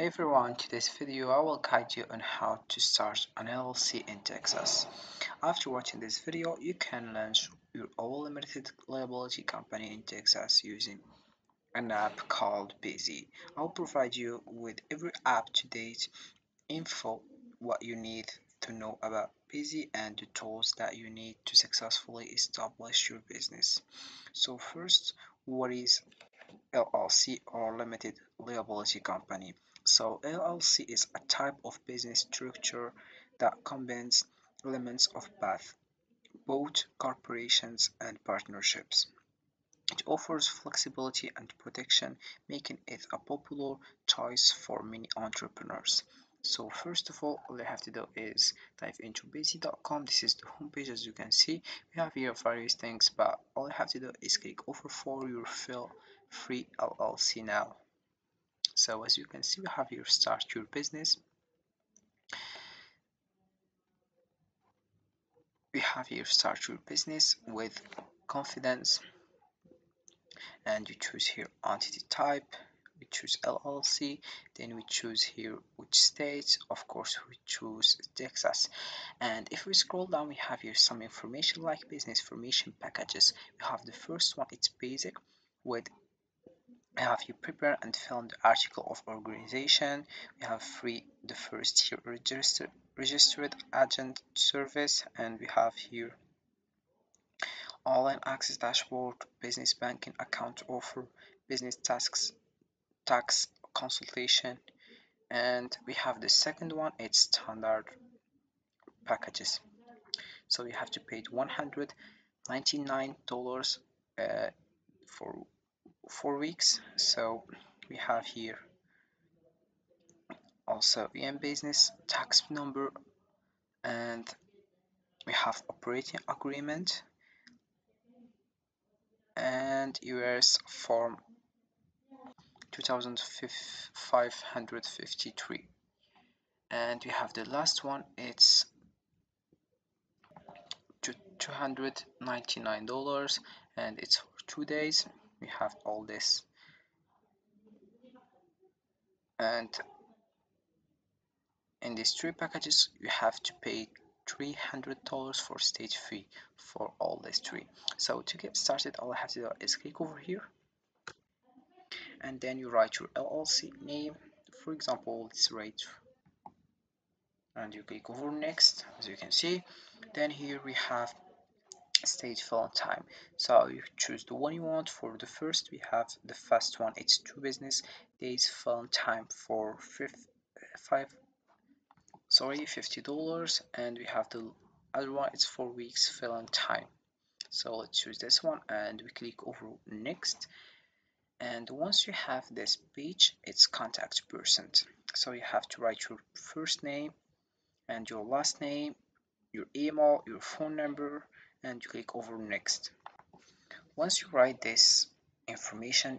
Hey everyone, today's video I will guide you on how to start an LLC in Texas. After watching this video, you can launch your own limited liability company in Texas using an app called Bizee. I'll provide you with every up-to-date info what you need to know about Bizee and the tools that you need to successfully establish your business. So first, what is LLC or limited liability company? So LLC is a type of business structure that combines elements of both corporations and partnerships. It offers flexibility and protection, making it a popular choice for many entrepreneurs. So first of all you have to do is type into Bizee.com. This is the homepage. As you can see, we have here various things, but all you have to do is click offer for your free LLC now. So as you can see, we have here start your business. We have here start your business with confidence, and you choose here entity type. We choose LLC, then we choose here which state. Of course we choose Texas, and if we scroll down we have here some information like business formation packages. We have the first one, it's basic, with have you prepare and fill the article of organization. We have free the first here registered agent service, and we have here online access dashboard, business banking account offer, business tasks, tax consultation, and we have the second one, it's standard packages. So you have to pay $199 for 4 weeks. So we have here also business tax number, and we have operating agreement and US form 2553, and we have the last one, it's $299 and it's for 2 days. We have all this, and in these three packages you have to pay $300 for state fee for all these three. So to get started, all I have to do is click over here, and then you write your LLC name, for example it's right, and you click over next. As you can see, then here we have state fill time, so you choose the one you want. For the first, we have the first one, it's 2 business days fill time for $50, and we have the other one, it's 4 weeks fill time. So let's choose this one and we click over next, and once you have this page, it's contact person. So you have to write your first name and your last name, your email, your phone number, and you click over next. Once you write this information,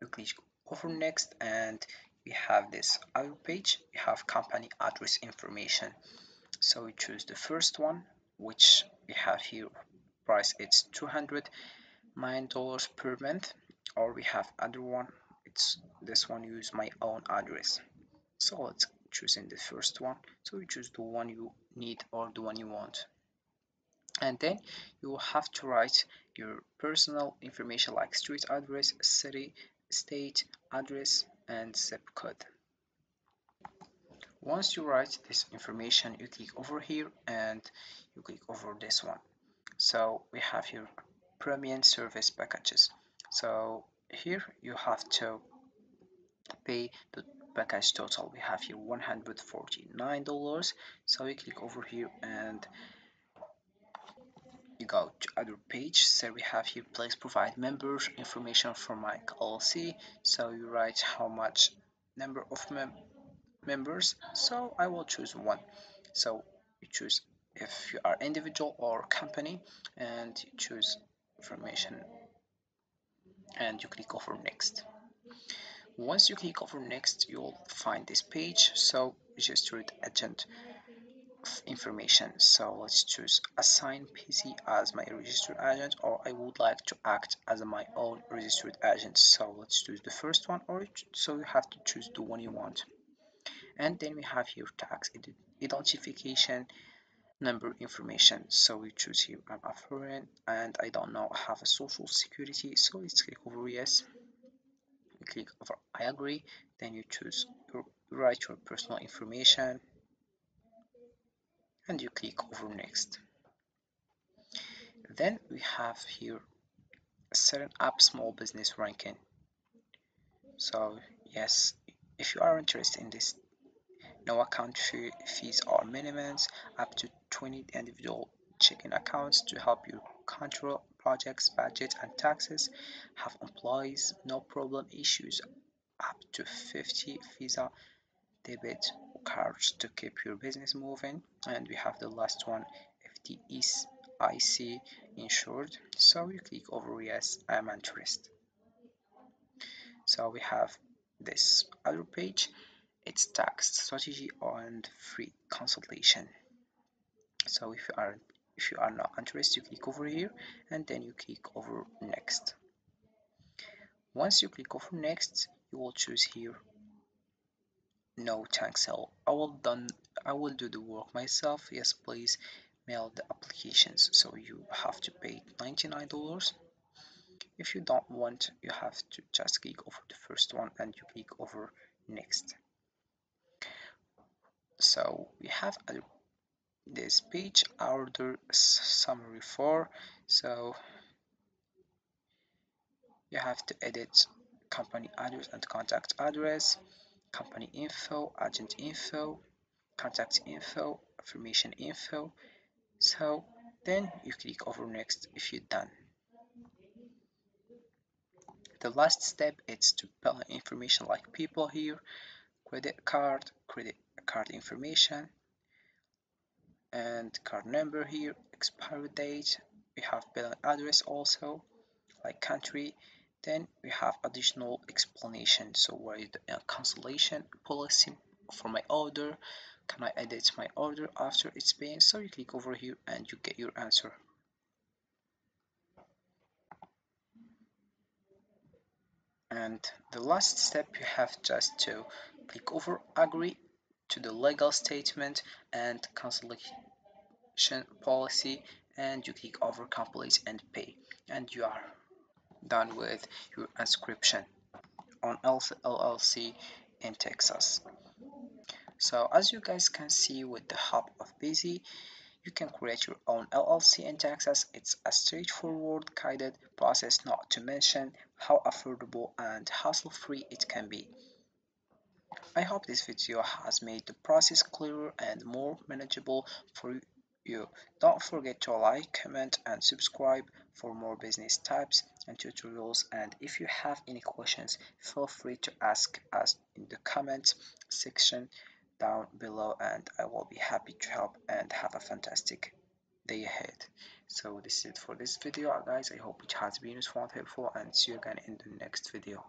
you click over next, and we have this other page. We have company address information, so we choose the first one, which we have here price, it's $209 per month, or we have other one, it's this one, use my own address. So let's choose in the first one. So you choose the one you need or the one you want, and then you will have to write your personal information like street address, city, state address, and zip code. Once you write this information, you click over here and you click over this one. So we have here premium service packages. So here you have to pay the package total. We have here $149. So we click over here and you go to other page. So we have here please provide members information for my LLC. So you write how much number of members. So I will choose one. So you choose if you are individual or company, and you choose information and you click over next. Once you click over next, you'll find this page. So registered agent information. So let's choose assign Bizee as my registered agent, or I would like to act as my own registered agent. So let's choose the first one, or so you have to choose the one you want. And then we have here tax identification number information. So we choose here I'm affluent and I don't know, I have a social security, so let's click over yes. We click over I agree. Then you choose write your personal information and you click over next. Then we have here setting up small business ranking. So yes, if you are interested in this, no account fees are minimums, up to 20 individual checking accounts to help you control projects, budget, and taxes. Have employees, no problem issues, up to 50 Visa, debit cards to keep your business moving. And we have the last one, FDIC insured. So you click over yes, I'm interested. So we have this other page. It's tax strategy and free consultation. So if you are not interested, you click over here and then you click over next. Once you click over next, you will choose here no thanks, I will do the work myself. Yes please, mail the applications. So you have to pay $99. If you don't want, you have to just click over the first one and you click over next. So we have this page, order summary for. So you have to edit company address and contact address, company info, agent info, contact info, affirmation info. So then you click over next if you're done. The last step is to fill information like people here, credit card information and card number here, expiry date. We have billing address also like country. Then we have additional explanation, so what is the cancellation policy for my order, can I edit my order after it's been. So you click over here and you get your answer. And the last step, you have just to click over agree to the legal statement and cancellation policy, and you click over complete and pay, and you are done with your inscription on LLC in Texas. So as you guys can see, with the help of Bizee, you can create your own LLC in Texas. It's a straightforward guided process, not to mention how affordable and hassle-free it can be. I hope this video has made the process clearer and more manageable for you. Don't forget to like, comment, and subscribe for more business types and tutorials. And if you have any questions, feel free to ask us in the comment section down below, and I will be happy to help. And have a fantastic day ahead. So this is it for this video guys. I hope it has been useful and helpful, and see you again in the next video.